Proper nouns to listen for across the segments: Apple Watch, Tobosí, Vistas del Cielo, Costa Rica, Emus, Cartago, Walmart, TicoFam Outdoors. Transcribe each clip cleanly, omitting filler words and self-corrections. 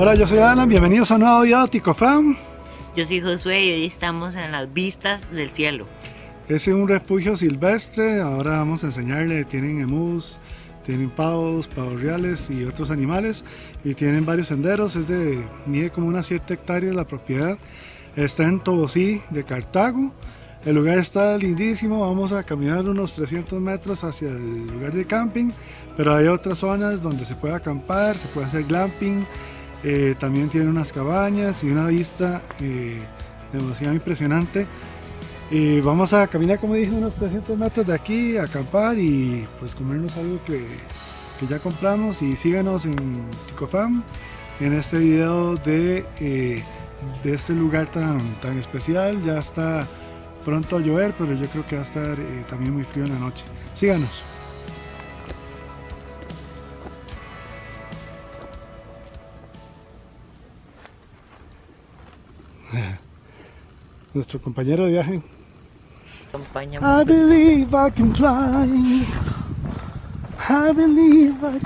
Hola, yo soy Alan, bienvenidos a un nuevo video de TicoFam. Yo soy Josué y hoy estamos en las Vistas del Cielo. Este es un refugio silvestre, ahora vamos a enseñarle, tienen emus, tienen pavos, pavos reales y otros animales, y tienen varios senderos. Es de, mide como unas 7 hectáreas la propiedad. Está en Tobosí de Cartago. El lugar está lindísimo, vamos a caminar unos 300 metros hacia el lugar de camping, pero hay otras zonas donde se puede acampar, se puede hacer glamping, también tiene unas cabañas y una vista demasiado impresionante. Vamos a caminar, como dije, unos 300 metros de aquí, acampar y pues comernos algo que ya compramos. Y síganos en TicoFam en este video de este lugar tan especial. Ya está pronto a llover, pero yo creo que va a estar también muy frío en la noche. Síganos. Nuestro compañero de viaje. I believe I can fly. I believe I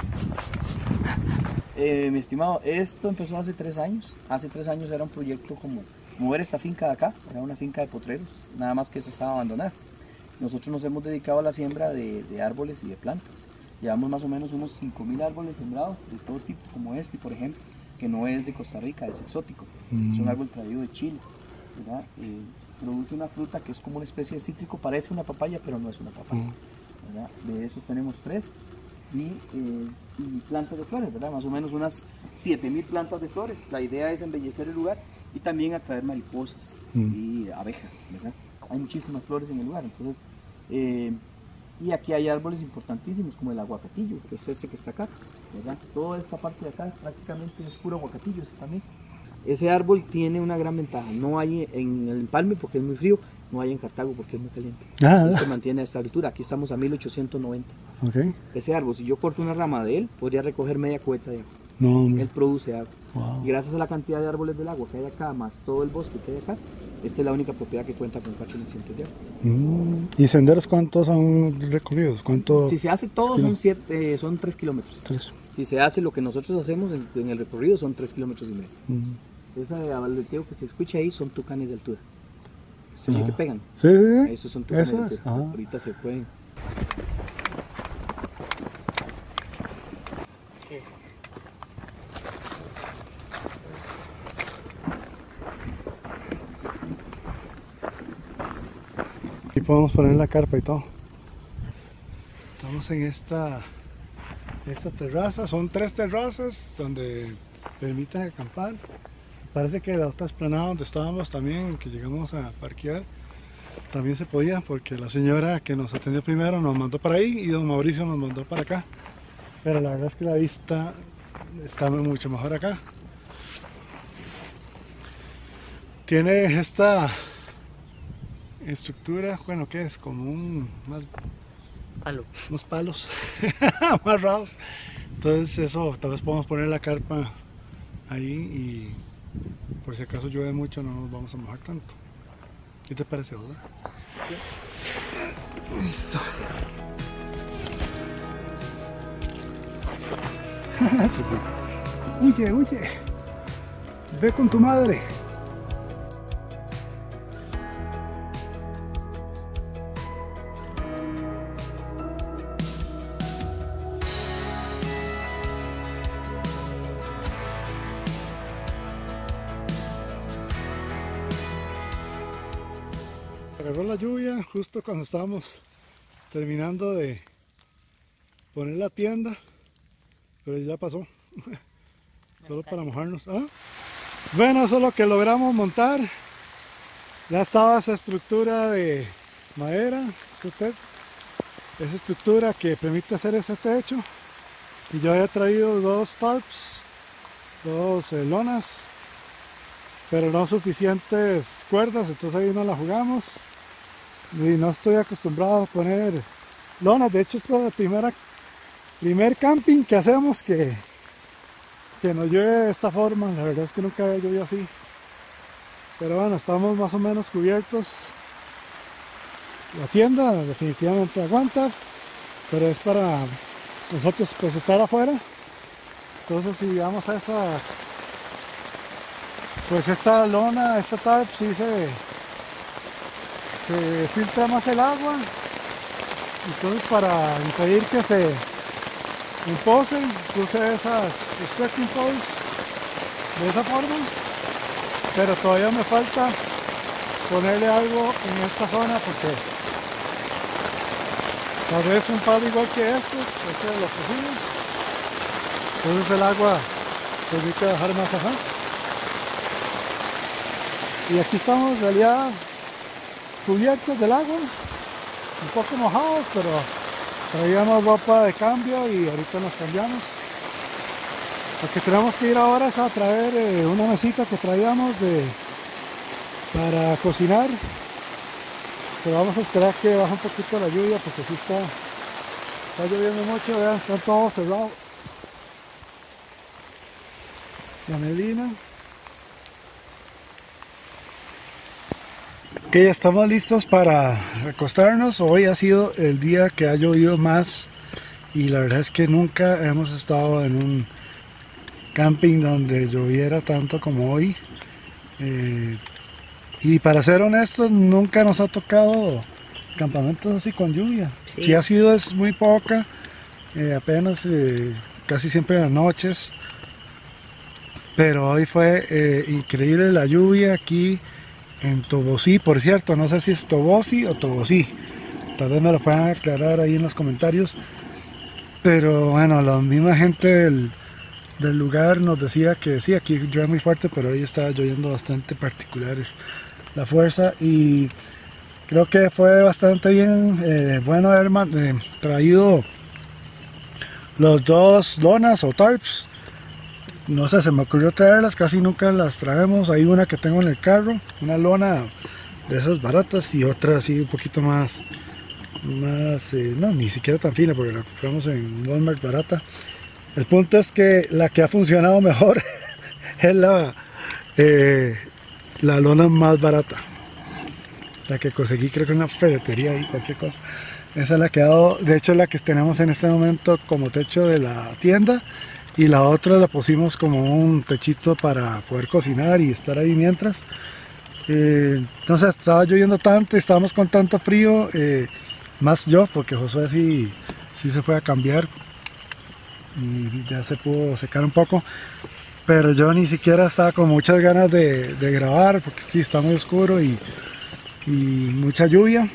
can... mi estimado, esto empezó hace 3 años. Hace 3 años era un proyecto como mover esta finca de acá, era una finca de potreros, nada más que se estaba abandonada. Nosotros nos hemos dedicado a la siembra de árboles y de plantas. Llevamos más o menos unos 5000 árboles sembrados de todo tipo, como este, por ejemplo, que no es de Costa Rica, es exótico. Es un árbol traído de Chile. Produce una fruta que es como una especie de cítrico, parece una papaya, pero no es una papaya. De esos tenemos 3 y plantas de flores, ¿verdad? Más o menos unas 7000 plantas de flores. La idea es embellecer el lugar y también atraer mariposas y abejas, ¿verdad? Hay muchísimas flores en el lugar, entonces, y aquí hay árboles importantísimos como el aguacatillo, que es este que está acá, ¿verdad? Toda esta parte de acá prácticamente es puro aguacatillo, este también. Ese árbol tiene una gran ventaja, no hay en el Empalme porque es muy frío, no hay en Cartago porque es muy caliente. Se mantiene a esta altura, aquí estamos a 1890. Okay. Ese árbol, si yo corto una rama de él, podría recoger media cubeta de agua. No, él produce agua. Wow. Y gracias a la cantidad de árboles del agua que hay acá, más todo el bosque que hay acá, esta es la única propiedad que cuenta con 4 licencias de agua. ¿Y senderos cuántos son recorridos? ¿Cuánto? Si se hace todo son 7, son 3 kilómetros. 3. Si se hace lo que nosotros hacemos en el recorrido son 3,5 kilómetros. Esa de abaleteo que se escucha ahí son tucanes de altura. ¿Se ve que pegan? Sí, sí. Esos son tucanes de altura. Ahorita se pueden. Aquí podemos poner la carpa y todo. Estamos en esta terraza. Son 3 terrazas donde permiten acampar. Parece que la otra explanada donde estábamos también, que llegamos a parquear, también se podía, porque la señora que nos atendió primero nos mandó para ahí y don Mauricio nos mandó para acá. Pero la verdad es que la vista está mucho mejor acá. Tiene esta estructura, bueno, que es como unos palos amarrados. Entonces eso, tal vez podemos poner la carpa ahí y... por si acaso llueve mucho, no nos vamos a mojar tanto. ¿Qué te parece, verdad? Listo. Huye, huye. Ve con tu madre. Agarró la lluvia justo cuando estábamos terminando de poner la tienda, pero ya pasó. Solo para mojarnos. Bueno, eso es lo que logramos montar. Ya estaba esa estructura de madera, esa estructura que permite hacer ese techo, y yo había traído 2 tarps, 2 lonas, pero no suficientes cuerdas, entonces ahí no la jugamos. Y no estoy acostumbrado a poner lonas. De hecho, es el primer camping que hacemos que nos llueve de esta forma. La verdad es que nunca había llovido así, pero bueno, estamos más o menos cubiertos. La tienda definitivamente aguanta, pero es para nosotros pues estar afuera. Entonces si llegamos a esa pues esta lona, esta tarp, sí se filtra más el agua, entonces para impedir que se emposen, puse esas stretching poles de esa forma, pero todavía me falta ponerle algo en esta zona porque tal vez un palo igual que este de los cocinos, entonces el agua permite bajar más abajo. Y aquí estamos en realidad cubiertos del agua, un poco mojados, pero traíamos ropa de cambio y ahorita nos cambiamos. Lo que tenemos que ir ahora es a traer una mesita que traíamos para cocinar, pero vamos a esperar que baje un poquito la lluvia porque sí está lloviendo mucho. Vean, están todos cerrados, la neblina. Ok, ya estamos listos para acostarnos. Hoy ha sido el día que ha llovido más y la verdad es que nunca hemos estado en un camping donde lloviera tanto como hoy, y para ser honestos nunca nos ha tocado campamentos así con lluvia. Sí, sí ha sido, es muy poca, apenas casi siempre en las noches, pero hoy fue increíble la lluvia aquí en Tobosí. Por cierto, no sé si es Tobosí o Tobosí, tal vez me lo puedan aclarar ahí en los comentarios, pero bueno, la misma gente del lugar nos decía que sí, aquí llueve muy fuerte, pero hoy está lloviendo bastante particular la fuerza, y creo que fue bastante bien, bueno haber traído los dos lonas o tarps. No sé, se me ocurrió traerlas, casi nunca las traemos. Hay una que tengo en el carro, una lona de esas baratas, y otra así un poquito más no, ni siquiera tan fina porque la compramos en Walmart barata. El punto es que la que ha funcionado mejor es la lona más barata, la que conseguí creo que en una ferretería y cualquier cosa. Esa es la que ha dado, de hecho es la que tenemos en este momento como techo de la tienda, y la otra la pusimos como un techito para poder cocinar y estar ahí mientras. Entonces estaba lloviendo tanto, estábamos con tanto frío, más yo porque Josué sí se fue a cambiar y ya se pudo secar un poco, pero yo ni siquiera estaba con muchas ganas de grabar porque sí, está muy oscuro y mucha lluvia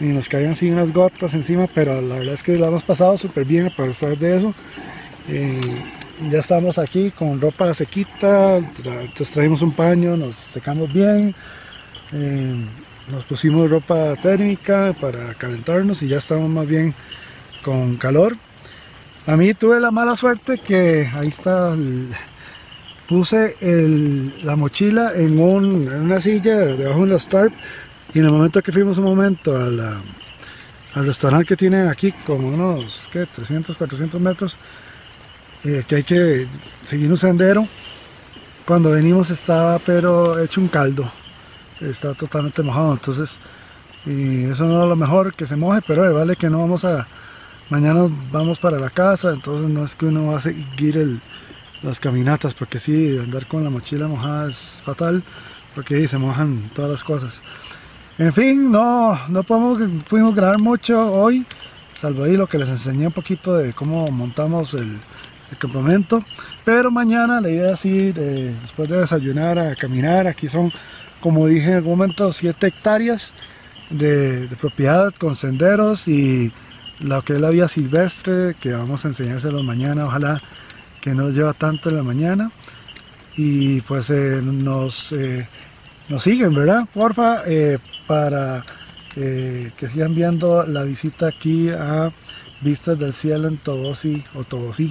y nos caían así unas gotas encima, pero la verdad es que la hemos pasado súper bien a pesar de eso. Ya estamos aquí con ropa sequita, entonces traímos un paño, nos secamos bien, nos pusimos ropa térmica para calentarnos y ya estamos más bien con calor. A mí tuve la mala suerte que ahí está, puse la mochila en una silla debajo de la tarp, y en el momento que fuimos un momento al restaurante que tienen aquí como unos 300-400 metros, que hay que seguir un sendero, cuando venimos estaba pero hecho un caldo, está totalmente mojado, entonces y eso no es lo mejor, que se moje, pero vale que no vamos a... Mañana vamos para la casa, entonces no es que uno va a seguir las caminatas, porque sí, andar con la mochila mojada es fatal, porque ahí se mojan todas las cosas. En fin, no pudimos grabar mucho hoy, salvo ahí lo que les enseñé un poquito de cómo montamos el campamento, pero mañana la idea es ir, después de desayunar, a caminar. Aquí son, como dije en algún momento, 7 hectáreas de propiedad con senderos y... lo que es la vía silvestre, que vamos a enseñárselos mañana, ojalá que no lleva tanto en la mañana. Y pues nos siguen, ¿verdad? Porfa, para que sigan viendo la visita aquí a Vistas del Cielo en Tobosí o Tobosí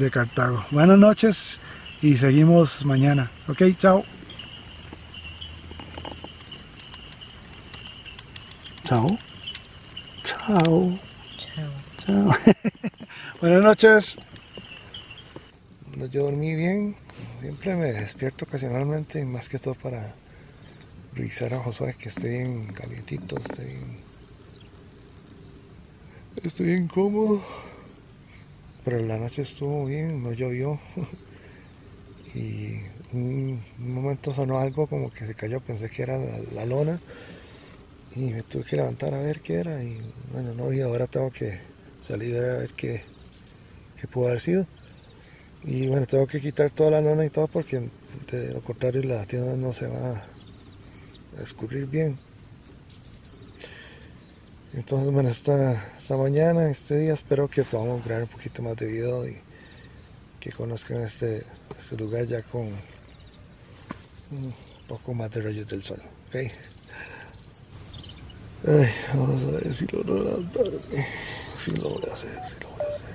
de Cartago. Buenas noches y seguimos mañana. Ok, chao. Chao. Chao. Chao. Buenas noches. Bueno, yo dormí bien. Siempre me despierto ocasionalmente, más que todo para revisar a Josué que esté bien calientito, esté bien cómodo. Pero la noche estuvo bien, no llovió y un momento sonó algo como que se cayó, pensé que era la lona y me tuve que levantar a ver qué era y bueno, no, y ahora tengo que salir a ver qué pudo haber sido. Y bueno, tengo que quitar toda la lona y todo porque de lo contrario la tienda no se va a escurrir bien. Entonces bueno, esta mañana, este día, espero que podamos grabar un poquito más de video y que conozcan este lugar ya con un poco más de rayos del sol, ¿ok? Ay, vamos a ver si logro levantarme, si lo voy a hacer, si lo voy a hacer, si lo voy a hacer, si lo voy a hacer.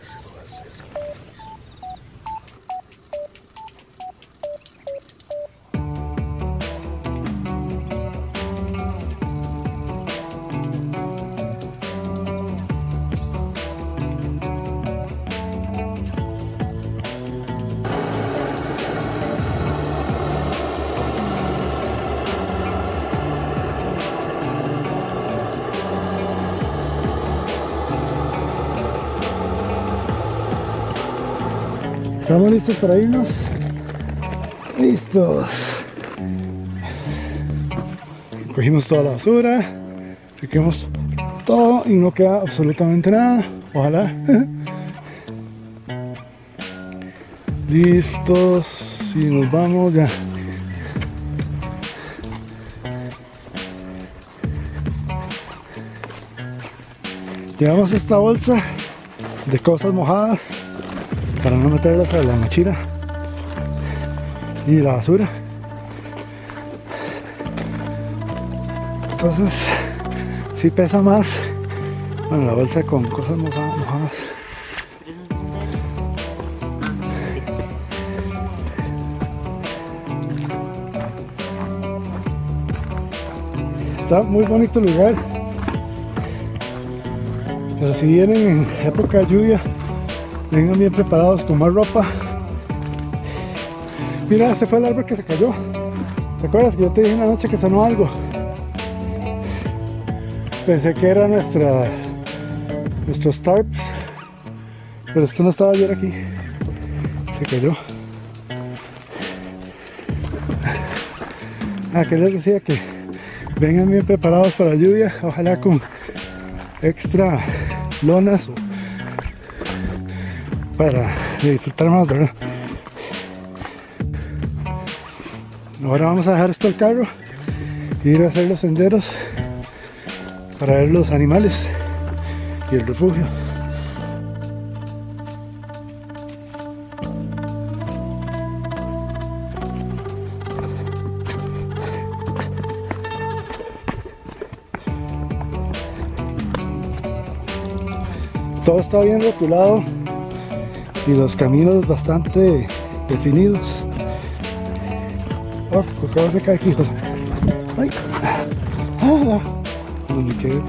¿Estamos listos para irnos? ¡Listos! Cogimos toda la basura, recogimos todo y no queda absolutamente nada, ojalá. Listos y nos vamos ya. Llevamos esta bolsa de cosas mojadas para no meterlas a la mochila y la basura. Entonces si pesa más, bueno, la bolsa con cosas mojadas. Está muy bonito el lugar, pero si vienen en época de lluvia, vengan bien preparados con más ropa. Mira, ese fue el árbol que se cayó. ¿Te acuerdas que yo te dije en la noche que sonó algo? Pensé que era nuestros tarps, pero esto no estaba ayer aquí. Se cayó. Que les decía que vengan bien preparados para lluvia, ojalá con extra lonas para disfrutar más, ¿verdad? Ahora vamos a dejar esto al carro e ir a hacer los senderos para ver los animales y el refugio. Todo está bien rotulado y los caminos bastante definidos. Oh, acabo de caer aquí. Ay. ¿Dónde quedé?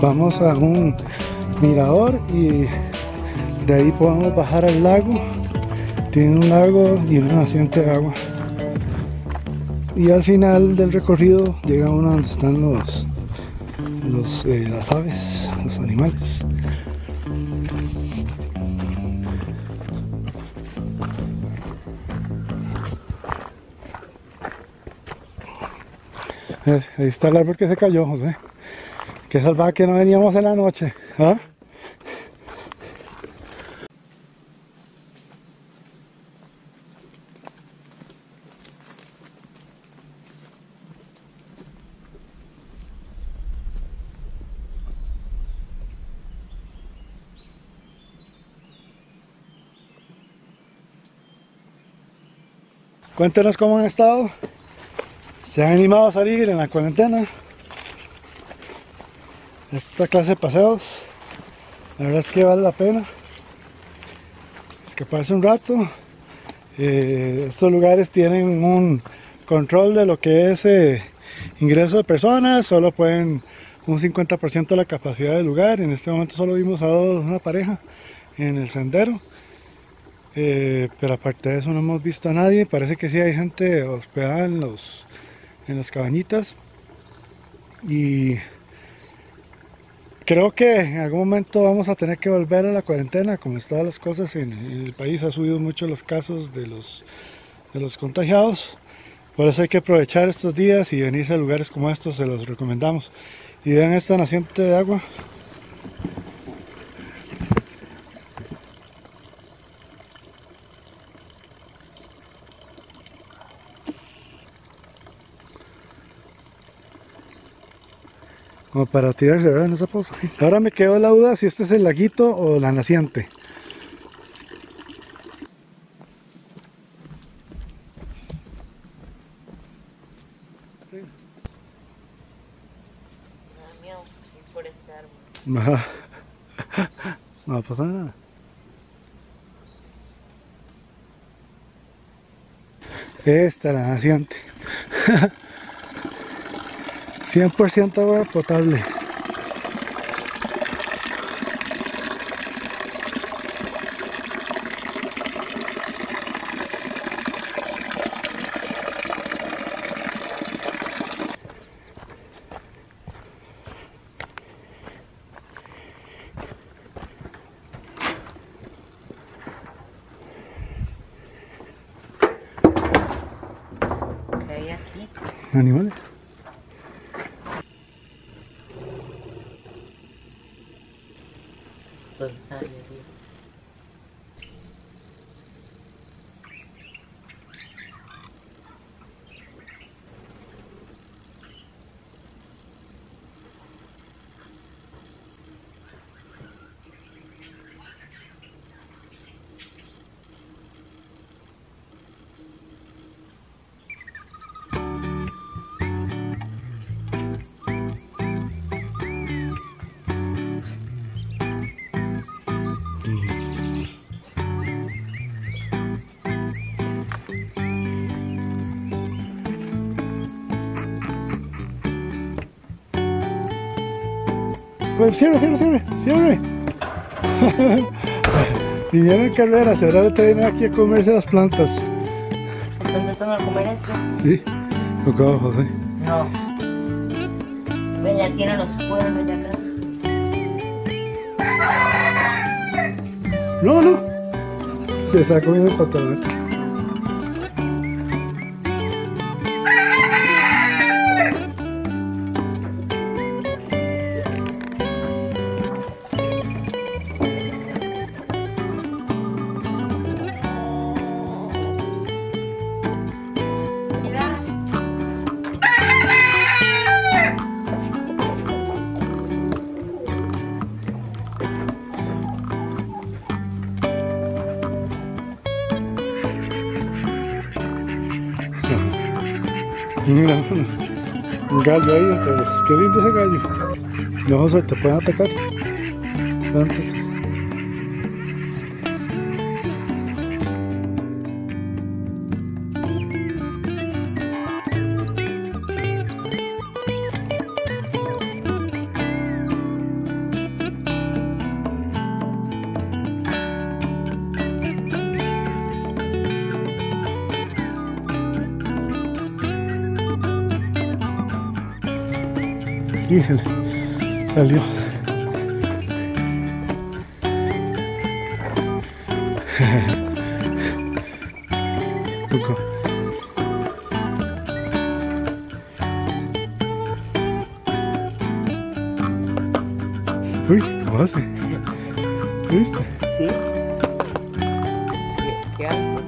Vamos a un mirador y de ahí podemos bajar al lago. Tiene un lago y una naciente de agua. Y al final del recorrido llega uno donde están las aves, los animales. Ahí está el árbol que se cayó, José. Qué salvaje que no veníamos en la noche, ¿ah? Cuéntenos cómo han estado. ¿Se han animado a salir en la cuarentena? Esta clase de paseos, la verdad es que vale la pena escaparse un rato. Estos lugares tienen un control de lo que es ingreso de personas, solo pueden un 50% de la capacidad del lugar. En este momento solo vimos a una pareja en el sendero. Pero aparte de eso no hemos visto a nadie. Parece que sí hay gente hospedada en las cabañitas y Creo que en algún momento vamos a tener que volver a la cuarentena, como todas las cosas en el país. Ha subido mucho los casos de los contagiados, por eso hay que aprovechar estos días y venirse a lugares como estos, se los recomendamos. Y vean esta naciente de agua. Como para tirarse en esa poza. Ahora me quedó la duda si este es el laguito o la naciente. No va a pasar nada. Esta es la naciente. 100% agua potable. ¿Qué hay aquí? ¿Animales? Cierre, cierre, cierre, cierre. Vinieron en carrera, se habrá traído aquí a comerse las plantas. ¿Ustedes están a comer esto? Sí, acá abajo, José. No. Ven, ya tienen los cuernos de acá. No, no. Se está comiendo el patalete. Mira, un gallo ahí entre los... Qué lindo ese gallo. No, José, te pueden atacar. Antes. Salió. Uy, ¿cómo hace? ¿Viste? Sí. ¿Qué haces?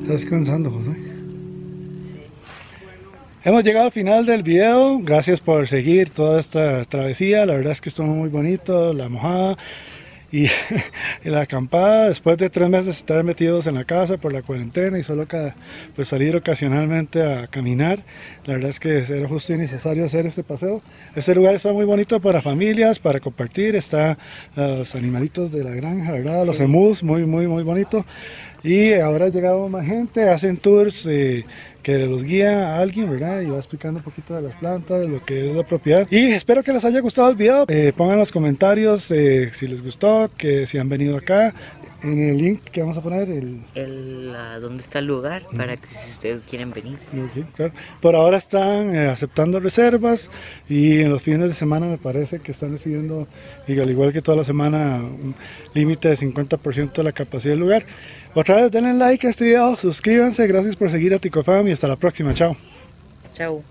¿Estás cansando, José? Sí. Hemos llegado al final del video, gracias por seguir toda esta travesía, la verdad es que estuvo muy bonito, la mojada y la acampada, después de 3 meses de estar metidos en la casa por la cuarentena y solo pues salir ocasionalmente a caminar, la verdad es que era justo y necesario hacer este paseo. Este lugar está muy bonito para familias, para compartir, está los animalitos de la granja, ¿verdad? Los emus, muy bonito. Y ahora ha llegado más gente, hacen tours que los guía a alguien, ¿verdad? Y va explicando un poquito de las plantas, de lo que es la propiedad. Y espero que les haya gustado el video. Pongan en los comentarios si les gustó, que si han venido acá. En el link que vamos a poner, donde está el lugar, para que si ustedes quieren venir. Okay, claro. Por ahora están aceptando reservas y en los fines de semana me parece que están recibiendo, al igual que toda la semana, un límite de 50% de la capacidad del lugar. Otra vez denle like a este video, suscríbanse, gracias por seguir a TicoFam y hasta la próxima, chao. Chao.